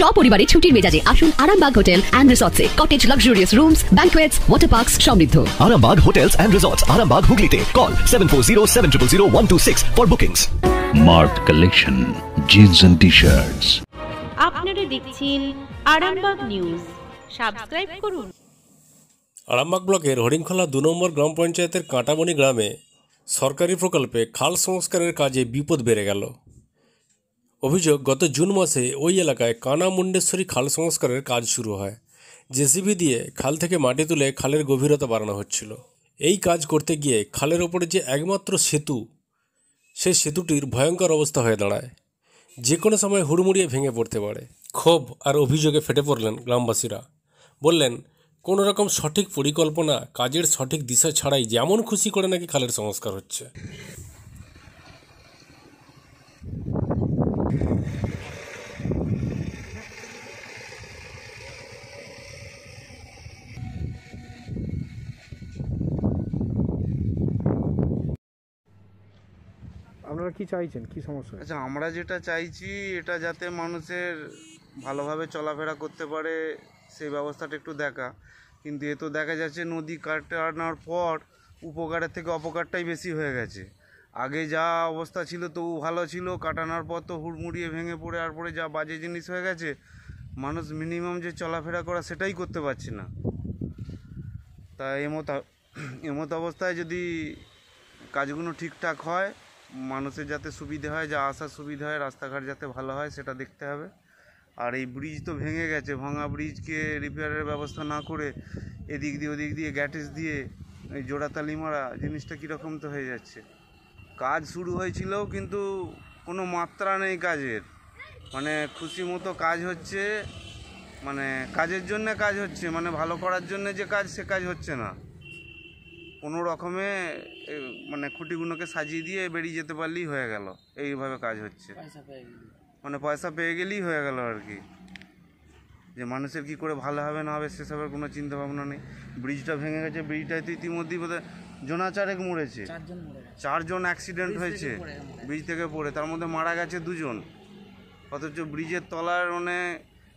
সপরিবারে ছুটির মেজাজে আসুন আরামবাগ হোটেল এন্ড রিসর্টসে। Cottage, luxurious rooms, banquets, water parks সমৃদ্ধ। Arambagh hotels and resorts, Arambagh হুগলিতে। Call 7407000126 for bookings. Mart collection jeans and টি-শার্টস। আপনারা দেখছেন আরামবাগ নিউজ। সাবস্ক্রাইব করুন। আরামবাগ ব্লকের হরিণখোলা ২ নম্বর গ্রাম পঞ্চায়েতের কাঁটাবনি গ্রামে সরকারি প্রকল্পে খাল সংস্কারের কাজে বিপদ বেড়ে গেল। অভিযোগ, গত জুন মাসে ওই এলাকায় কানা মুন্ডেশ্বরী খাল সংস্কারের কাজ শুরু হয়। জেসিবি দিয়ে খাল থেকে মাটি তুলে খালের গভীরতা বাড়ানো হচ্ছিল। এই কাজ করতে গিয়ে খালের ওপরে যে একমাত্র সেতু, সেই সেতুটির ভয়ঙ্কর অবস্থা হয়ে দাঁড়ায়। যে কোনো সময় হুড়মুড়িয়ে ভেঙে পড়তে পারে। ক্ষোভ আর অভিযোগে ফেটে পড়লেন গ্রামবাসীরা। বললেন, কোনো রকম সঠিক পরিকল্পনা, কাজের সঠিক দিশা ছাড়াই যেমন খুশি করে নাকি খালের সংস্কার হচ্ছে। আপনারা কি চাইছেন, কি সমস্যা? আচ্ছা, আমরা যেটা চাইছি, এটা যাতে মানুষের ভালোভাবে চলাফেরা করতে পারে সেই ব্যবস্থাটা একটু দেখা। কিন্তু এ তো দেখা যাচ্ছে নদী কাটানোর পর উপকারের থেকে অপকারটাই বেশি হয়ে গেছে। আগে যা অবস্থা ছিল তবু ভালো ছিল, কাটানোর পর তো হুড়মুড়িয়ে ভেঙে পড়ে আর পরে যা বাজে জিনিস হয়ে গেছে। মানুষ মিনিমাম যে চলাফেরা করা সেটাই করতে পারছে না। তা এমত অবস্থায় যদি কাজগুলো ঠিকঠাক হয়, মানুষের যাতে সুবিধা হয়, যা আসার সুবিধা হয়, রাস্তাঘাট যাতে ভালো হয়, সেটা দেখতে হবে। আর এই ব্রিজ তো ভেঙে গেছে, ভাঙা ব্রিজকে রিপেয়ারের ব্যবস্থা না করে এদিক দিয়ে ওদিক দিয়ে গ্যাটিস দিয়ে এই জোড়াতালি মারা জিনিসটা কীরকম তো হয়ে যাচ্ছে। কাজ শুরু হয়েছিল কিন্তু কোনো মাত্রা নেই কাজের, মানে খুশি মতো কাজ হচ্ছে, মানে কাজের জন্য কাজ হচ্ছে, মানে ভালো করার জন্য যে কাজ সে কাজ হচ্ছে না। কোনো রকমে মানে খুঁটিগুলোকে সাজিয়ে দিয়ে বেরিয়ে যেতে পারলেই হয়ে গেল, এইভাবে কাজ হচ্ছে। মানে পয়সা পেয়ে গেলেই হয়ে গেল আর কি, যে মানুষের কি করে ভালো হবে না হবে সেসবের কোনো চিন্তা ভাবনা নেই। ব্রিজটা ভেঙে গেছে, ব্রিজটায় তো ইতিমধ্যেই বোধহয় জনাচারেক মরেছে, চারজন অ্যাক্সিডেন্ট হয়েছে ব্রিজ থেকে পড়ে, তার মধ্যে মারা গেছে 2 জন। অথচ ব্রিজের তলার মানে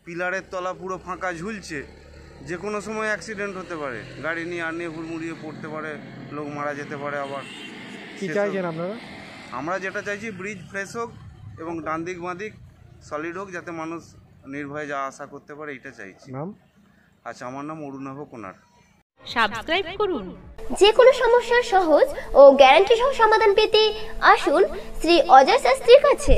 পিলারের তলা পুরো ফাঁকা ঝুলছে, যে কোনো সময় অ্যাক্সিডেন্ট হতে পারে, গাড়ি নিয়ে আর নিয়ে হুড়মুড়িয়ে পড়তে পারে, লোক মারা যেতে পারে। আবার কি চাইছেন আপনারা? আমরা যেটা চাইছি, ব্রিজ ফ্রেশ হোক এবং ডান দিক বাঁ দিক সলিড হোক, যাতে মানুষ নির্ভয়ে যা আশা করতে পারে, এটা চাইছি। আচ্ছা, আমার নাম অরুণাভ কোনার। সাবস্ক্রাইব করুন। যে কোনো সমস্যার সহজ ও গ্যারান্টি সহ সমাধান পেতে আসুন শ্রী অজয় শাস্ত্রীর কাছে।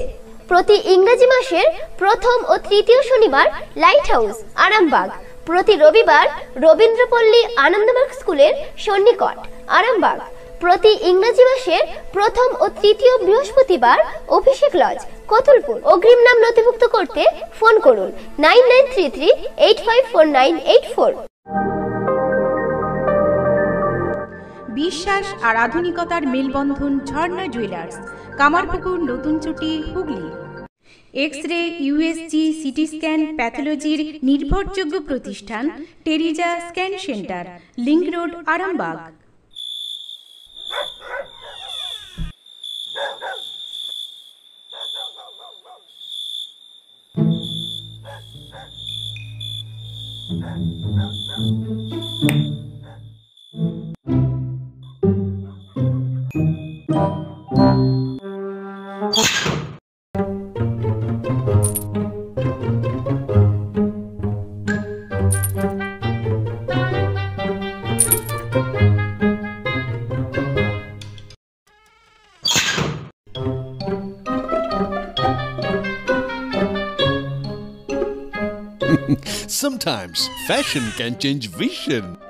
প্রতি ইংরেজি মাসের প্রথম ও তৃতীয় শনিবার লাইট হাউস আরামবাগ, প্রতি রবিবার রবীন্দ্রপল্লী আনন্দমার্গ স্কুলের সন্নিকট আরামবাগ, প্রতি ইংরেজি মাসের প্রথম ও তৃতীয় বৃহস্পতিবার অভিষেক লজ কতুলপুর। অগ্রিম নাম নথিভুক্ত করতে ফোন করুন 9933854984। বিশ্বাস আর আধুনিকতার মেলবন্ধন ঝর্ণা জুয়েলার্স, কামারপুকুর, নতুন চটি, Hooghly. X-ray, USG, CT scan, প্যাথোলজির নির্ভরযোগ্য প্রতিষ্ঠান Teresa scan centre, link road, Arambagh. Sometimes fashion can change vision.